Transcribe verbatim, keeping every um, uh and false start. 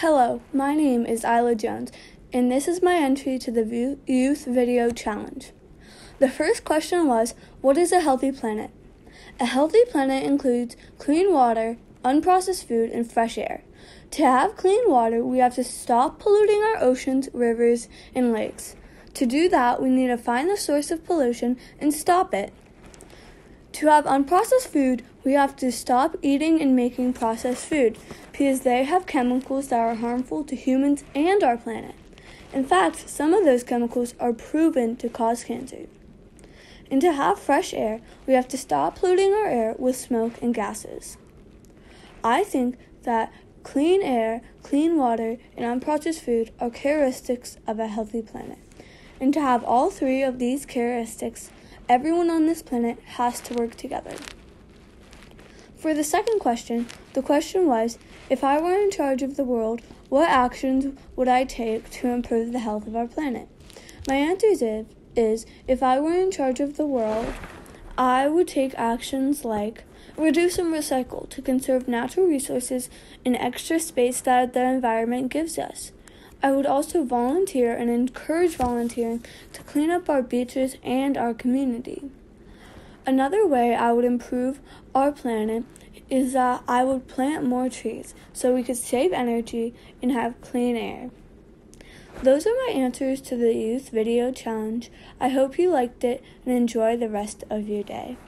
Hello, my name is Isla Jones, and this is my entry to the Youth Video Challenge. The first question was, what is a healthy planet? A healthy planet includes clean water, unprocessed food, and fresh air. To have clean water, we have to stop polluting our oceans, rivers, and lakes. To do that, we need to find the source of pollution and stop it. To have unprocessed food, we have to stop eating and making processed food because they have chemicals that are harmful to humans and our planet. In fact, some of those chemicals are proven to cause cancer. And to have fresh air, we have to stop polluting our air with smoke and gases. I think that clean air, clean water, and unprocessed food are characteristics of a healthy planet. And to have all three of these characteristics, everyone on this planet has to work together. For the second question, the question was, if I were in charge of the world, what actions would I take to improve the health of our planet? My answer is, is if I were in charge of the world, I would take actions like reduce and recycle to conserve natural resources and extra space that the environment gives us. I would also volunteer and encourage volunteering to clean up our beaches and our community. Another way I would improve our planet is that I would plant more trees so we could save energy and have clean air. Those are my answers to the Youth Video Challenge. I hope you liked it and enjoy the rest of your day.